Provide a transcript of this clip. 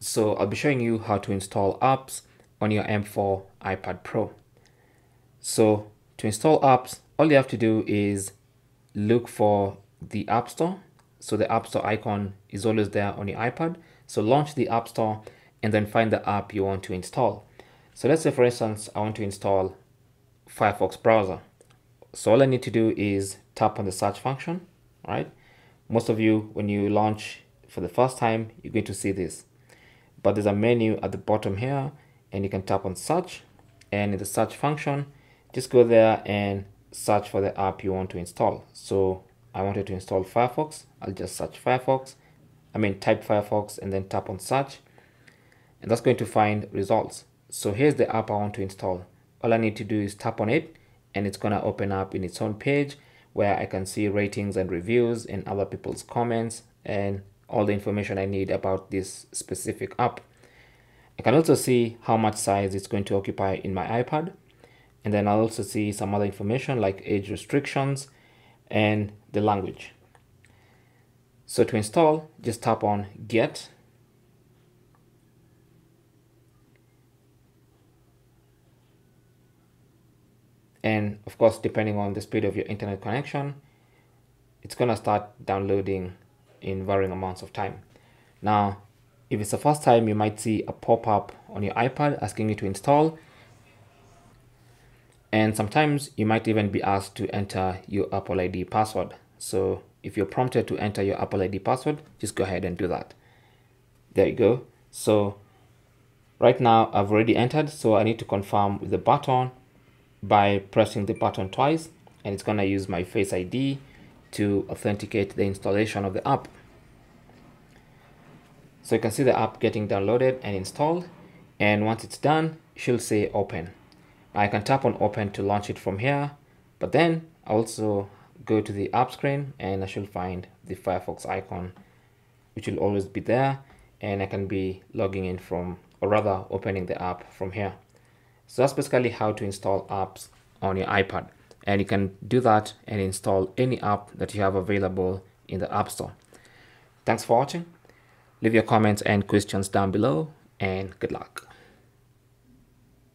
So I'll be showing you how to install apps on your M4 iPad Pro. So to install apps, all you have to do is look for the App Store. So the App Store icon is always there on your iPad. So launch the App Store and then find the app you want to install. So let's say, for instance, I want to install Firefox browser. So all I need to do is tap on the search function, right? Most of you, when you launch for the first time, you're going to see this. But there's a menu at the bottom here, and you can tap on search, and in the search function, just go there and search for the app you want to install. So I wanted to install Firefox. I'll just search Firefox. Type Firefox and then tap on search, and that's going to find results. So here's the app I want to install. All I need to do is tap on it, and it's gonna open up in its own page where I can see ratings and reviews and other people's comments and all the information I need about this specific app. I can also see how much size it's going to occupy in my iPad. And then I'll also see some other information like age restrictions and the language. So to install, just tap on Get. And of course, depending on the speed of your internet connection, it's gonna start downloading in varying amounts of time. Now, if it's the first time, you might see a pop-up on your iPad asking you to install. And sometimes you might even be asked to enter your Apple ID password. So if you're prompted to enter your Apple ID password, just go ahead and do that. There you go. So right now I've already entered, so I need to confirm with the button by pressing the button twice, and it's gonna use my Face ID to authenticate the installation of the app. So you can see the app getting downloaded and installed, and once it's done, she'll say open. I can tap on open to launch it from here, but then I also go to the app screen and I shall find the Firefox icon, which will always be there, and I can be logging in from, or rather opening the app from here. So that's basically how to install apps on your iPad, and you can do that and install any app that you have available in the App Store. Thanks for watching. Leave your comments and questions down below, and good luck.